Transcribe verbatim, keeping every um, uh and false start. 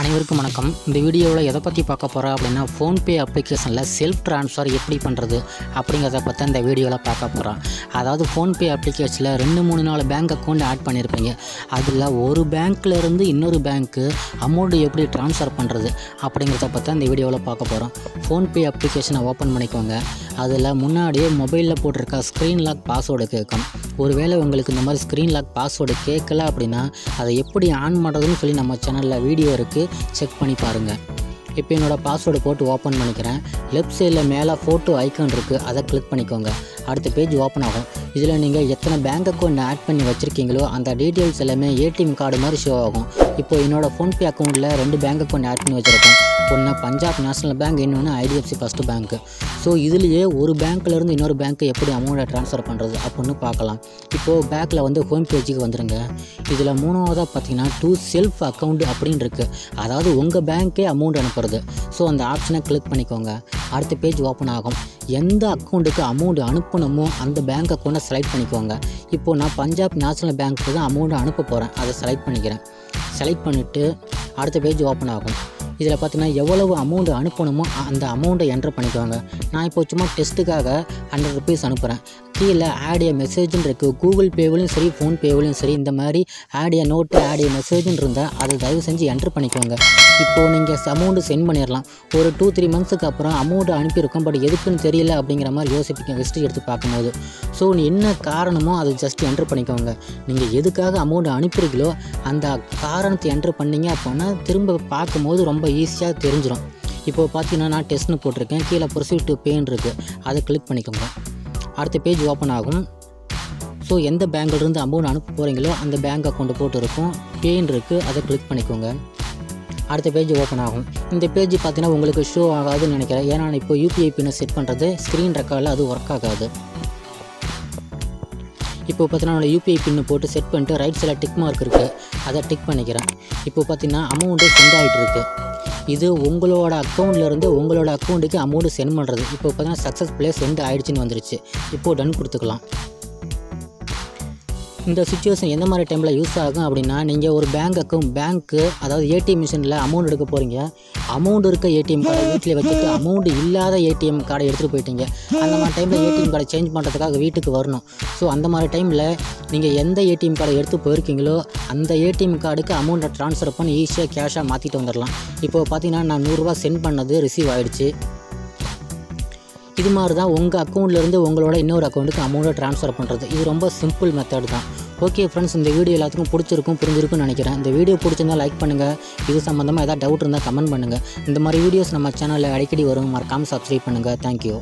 அனைவருக்கும் வணக்கம். இந்த வீடியோவில் எதை பற்றி பார்க்க போகிறோம் அப்படின்னா, ஃபோன்பே அப்ளிகேஷனில் செல்ஃப் ட்ரான்ஸ்ஃபர் எப்படி பண்ணுறது அப்படிங்கிறத பற்றி இந்த வீடியோவில் பார்க்க போகிறோம். அதாவது ஃபோன்பே அப்ளிகேஷனில் ரெண்டு மூணு நாலு பேங்க் அக்கௌண்ட் ஆட் பண்ணியிருப்பீங்க. அதில் ஒரு பேங்க்லேருந்து இன்னொரு பேங்க்கு அமௌண்ட் எப்படி ட்ரான்ஸ்ஃபர் பண்ணுறது அப்படிங்கிறத பற்றி இந்த வீடியோவில் பார்க்க போகிறோம். ஃபோன்பே அப்ளிகேஷனை ஓப்பன் பண்ணிக்கோங்க. அதில் முன்னாடியே மொபைலில் போட்டிருக்க ஸ்க்ரீன் லாக் பாஸ்வேர்டு கேட்கும். ஒருவேளை உங்களுக்கு இந்த மாதிரி ஸ்க்ரீன் லாக் பாஸ்வேர்டு கேட்கல அப்படின்னா அதை எப்படி ஆன் பண்ணுறதுன்னு சொல்லி நம்ம சேனலில் வீடியோ இருக்குது, செக் பண்ணி பாருங்கள். இப்போ என்னோடய பாஸ்வேர்டு போட்டு ஓப்பன் பண்ணிக்கிறேன். லெஃப்ட் சைடில் மேலே ஃபோட்டோ ஐக்கான் இருக்குது, அதை கிளிக் பண்ணிக்கோங்க. அடுத்த பேஜ் ஓப்பன் ஆகும். இதில் நீங்கள் எத்தனை பேங்க் அக்கௌண்ட் ஆட் பண்ணி வச்சுருக்கீங்களோ அந்த டீட்டெயில்ஸ் எல்லாமே ஏடிஎம் கார்டு மாதிரி ஷோ ஆகும். இப்போ என்னோடய ஃபோன்பே அக்கௌண்ட்டில் ரெண்டு பேங்க் அக்கௌண்ட் ஆட் பண்ணி வச்சுருக்கேன். ஒன்று பஞ்சாப் நேஷ்னல் பேங்க், இன்னொன்று ஐடிஎஃப்சி ஃபர்ஸ்ட் பேங்க்கு. ஸோ இதுலேயே ஒரு பேங்க்லேருந்து இன்னொரு பேங்க்கு எப்படி அமௌண்ட்டை ட்ரான்ஸ்ஃபர் பண்ணுறது அப்படின்னு பார்க்கலாம். இப்போது பேங்க்கில் வந்து ஹோம் பேஜுக்கு வந்துடுங்க. இதில் மூணாவதாக பார்த்தீங்கன்னா டூ செல்ஃப் அக்கௌண்ட் அப்படின்னு இருக்குது. அதாவது உங்கள் பேங்க்கே அமௌண்ட் அனுப்புறது. ஸோ அந்த ஆப்ஷனை கிளிக் பண்ணிக்கோங்க. அடுத்த பேஜ் ஓப்பன் ஆகும். எந்த அக்கௌண்ட்டுக்கு அமௌண்ட் அனுப்பணுமோ அந்த பேங்க் அக்கௌண்ட்டை செலக்ட் பண்ணிக்கோங்க. இப்போது நான் பஞ்சாப் நேஷ்னல் பேங்க்கு தான் அமௌண்ட் அனுப்ப போகிறேன், அதை செலக்ட் பண்ணிக்கிறேன். செலக்ட் பண்ணிவிட்டு அடுத்த பேஜ் ஓப்பன் ஆகும். இதில் பார்த்தீங்கன்னா எவ்வளவு அமௌண்ட் அனுப்பணுமோ அந்த அமௌண்ட்டை என்டர் பண்ணிக்குவாங்க. நான் இப்போ சும்மா டெஸ்ட்டுக்காக ஹண்ட்ரட் ருபீஸ் அனுப்புகிறேன். கீழே ஆடிய மெசேஜுன்னு இருக்குது. கூகுள் பேவிலையும் சரி ஃபோன்பேவிலையும் சரி இந்த மாதிரி ஆடிய நோட்டு ஆடிய மெசேஜுன்னு இருந்தால் அதை தயவு செஞ்சு என்டர் பண்ணிக்குவாங்க. இப்போது நீங்கள் அமௌண்ட்டு சென்ட் பண்ணிடலாம். ஒரு டூ த்ரீ மந்த்ஸுக்கு அப்புறம் அமௌண்ட்டு அனுப்பியிருக்கோம், பட் எதுக்குன்னு தெரியல அப்படிங்கிற மாதிரி யோசிப்பீங்க ஹிஸ்ட்ரி எடுத்து பார்க்கும்போது. ஸோ என்ன காரணமோ அதை ஜஸ்ட் என்ட்ரு பண்ணிக்கோங்க. நீங்கள் எதுக்காக அமௌண்ட் அனுப்பியிருக்கீங்களோ அந்த காரணத்தை என்ட்ரு பண்ணிங்க அப்படின்னா திரும்ப பார்க்கும்போது ரொம்ப ஈஸியாக தெரிஞ்சிடும். இப்போது பார்த்தீங்கன்னா நான் டெஸ்ட்னு போட்டிருக்கேன். கீழே ப்ரொசீட் டு பேன்னு இருக்குது, அதை கிளிக் பண்ணிக்கோங்க. அடுத்த பேஜ் ஓப்பன் ஆகும். ஸோ எந்த பேங்க்லேருந்து அமௌண்ட் அனுப்ப போகிறீங்களோ அந்த பேங்க் அக்கௌண்ட் போட்டு இருக்கும் பேன் இருக்குது, அதை கிளிக் பண்ணிக்கோங்க. அடுத்த பேஜ் ஓப்பன் ஆகும். இந்த பேஜ் பார்த்தீங்கன்னா உங்களுக்கு ஷோ ஆகாதுன்னு நினைக்கிறேன். ஏன்னா இப்போ யூபிஐ பின்னை செட் பண்ணுறது ஸ்க்ரீன் ரெக்கார்டில் அது ஒர்க் ஆகாது. இப்போ பார்த்தீங்கன்னா என்னோடய யூபிஐ பின்னு போட்டு செட் பண்ணிட்டு ரைட் சைடில் டிக் மார்க் இருக்குது, அதை டிக் பண்ணிக்கிறேன். இப்போ பார்த்தீங்கன்னா அமௌண்ட்டு சென்ட் ஆகிட்டு இருக்குது. இது உங்களோட அக்கௌண்ட்லேருந்து உங்களோட அக்கௌண்ட்டுக்கு அமௌண்ட்டு சென்ட் பண்ணுறது. இப்போ பார்த்தீங்கன்னா சக்ஸஸ் பிளேஸ் சென்ட் ஆகிடுச்சின்னு வந்துருச்சு. இப்போது டன் கொடுத்துக்கலாம். இந்த சுச்சுவேஷன் எந்த மாதிரி டைமில் யூஸ் ஆகும் அப்படின்னா, நீங்கள் ஒரு பேங்க் அக்கௌண்ட் பேங்க்கு அதாவது ஏடிஎம் மிஷினில் அமௌண்ட் எடுக்க போகிறீங்க. அமௌண்ட் இருக்க ஏடிஎம் கார்டை வீட்டில் வச்சுட்டு அமௌண்ட் இல்லாத ஏடிஎம் கார்டை எடுத்துகிட்டு போயிட்டீங்க. அந்த மாதிரி டைமில் ஏடிஎம் கார்டை சேஞ்ச் பண்ணுறதுக்காக வீட்டுக்கு வரணும். ஸோ அந்த மாதிரி டைமில் நீங்கள் எந்த ஏடிஎம் கார்டை எடுத்து போயிருக்கீங்களோ அந்த ஏடிஎம் கார்டுக்கு அமௌண்ட்டை ட்ரான்ஸ்ஃபர் பண்ணி ஈஸியாக கேஷாக மாற்றிட்டு வந்துடலாம். இப்போது பார்த்தீங்கன்னா நான் நூறுரூவா சென்ட் பண்ணது ரிசீவ் ஆகிடுச்சு. இது மாதிரி தான் உங்கள் அக்கௌண்ட்லேருந்து உங்களோட இன்னொரு அக்கௌண்ட்டுக்கு அமௌண்ட்டை ட்ரான்ஸ்ஃபர் பண்ணுறது. இது ரொம்ப சிம்பிள் மெத்தட் தான். ஓகே ஃப்ரெண்ட்ஸ், இந்த வீடியோ எல்லாத்துக்கும் பிடிச்சிருக்கும் புரிஞ்சிருக்குன்னு நினைக்கிறேன். இந்த வீடியோ பிடிச்சிருந்தால் லைக் பண்ணுங்கள். இது சம்மந்தமாக ஏதாவது டவுட் இருந்தால் கமெண்ட் பண்ணுங்கள். இந்த மாதிரி வீடியோஸ் நம்ம சேனலில் அடிக்கடி வரும். மறக்காமல் சப்ஸ்கிரைப் பண்ணுங்கள். தேங்க்யூ.